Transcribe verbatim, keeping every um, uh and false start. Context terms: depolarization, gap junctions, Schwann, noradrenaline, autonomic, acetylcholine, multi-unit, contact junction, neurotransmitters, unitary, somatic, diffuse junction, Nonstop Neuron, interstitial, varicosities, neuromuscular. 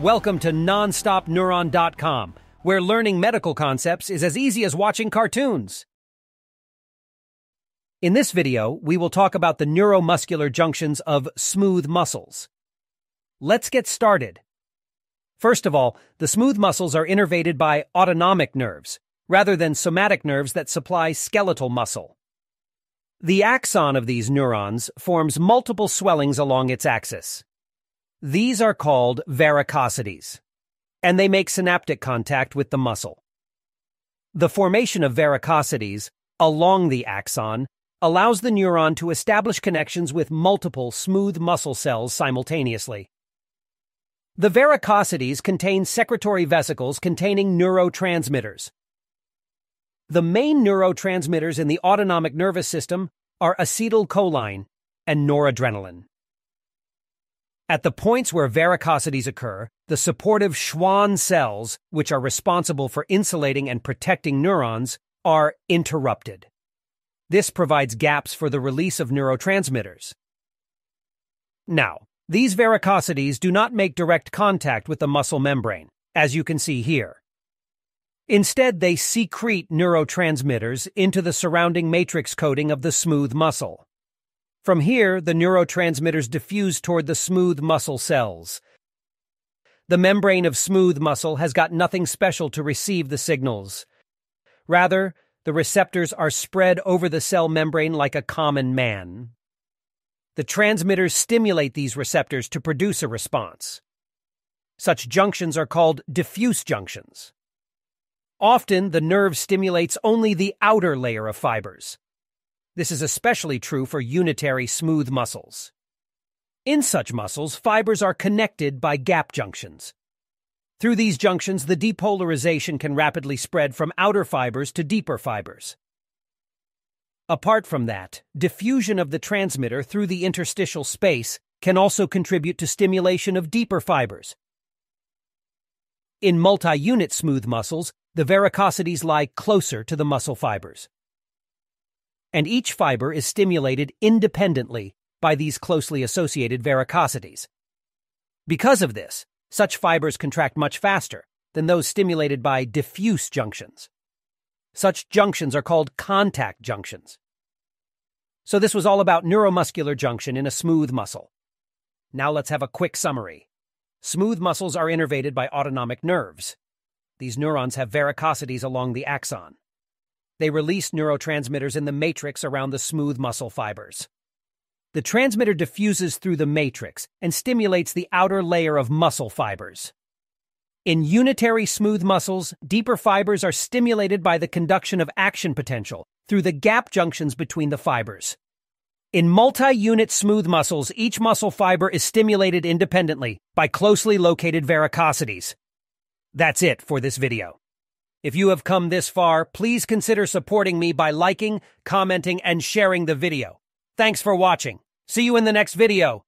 Welcome to non stop neuron dot com, where learning medical concepts is as easy as watching cartoons. In this video, we will talk about the neuromuscular junctions of smooth muscles. Let's get started. First of all, the smooth muscles are innervated by autonomic nerves, rather than somatic nerves that supply skeletal muscle. The axon of these neurons forms multiple swellings along its axis. These are called varicosities, and they make synaptic contact with the muscle. The formation of varicosities along the axon allows the neuron to establish connections with multiple smooth muscle cells simultaneously. The varicosities contain secretory vesicles containing neurotransmitters. The main neurotransmitters in the autonomic nervous system are acetylcholine and noradrenaline. At the points where varicosities occur, the supportive Schwann cells, which are responsible for insulating and protecting neurons, are interrupted. This provides gaps for the release of neurotransmitters. Now, these varicosities do not make direct contact with the muscle membrane, as you can see here. Instead, they secrete neurotransmitters into the surrounding matrix coating of the smooth muscle. From here, the neurotransmitters diffuse toward the smooth muscle cells. The membrane of smooth muscle has got nothing special to receive the signals. Rather, the receptors are spread over the cell membrane like a common man. The transmitters stimulate these receptors to produce a response. Such junctions are called diffuse junctions. Often, the nerve stimulates only the outer layer of fibers. This is especially true for unitary smooth muscles. In such muscles, fibers are connected by gap junctions. Through these junctions, the depolarization can rapidly spread from outer fibers to deeper fibers. Apart from that, diffusion of the transmitter through the interstitial space can also contribute to stimulation of deeper fibers. In multi-unit smooth muscles, the varicosities lie closer to the muscle fibers, and each fiber is stimulated independently by these closely associated varicosities. Because of this, such fibers contract much faster than those stimulated by diffuse junctions. Such junctions are called contact junctions. So this was all about neuromuscular junction in a smooth muscle. Now let's have a quick summary. Smooth muscles are innervated by autonomic nerves. These neurons have varicosities along the axon. They release neurotransmitters in the matrix around the smooth muscle fibers. The transmitter diffuses through the matrix and stimulates the outer layer of muscle fibers. In unitary smooth muscles, deeper fibers are stimulated by the conduction of action potential through the gap junctions between the fibers. In multi-unit smooth muscles, each muscle fiber is stimulated independently by closely located varicosities. That's it for this video. If you have come this far, please consider supporting me by liking, commenting, and sharing the video. Thanks for watching. See you in the next video.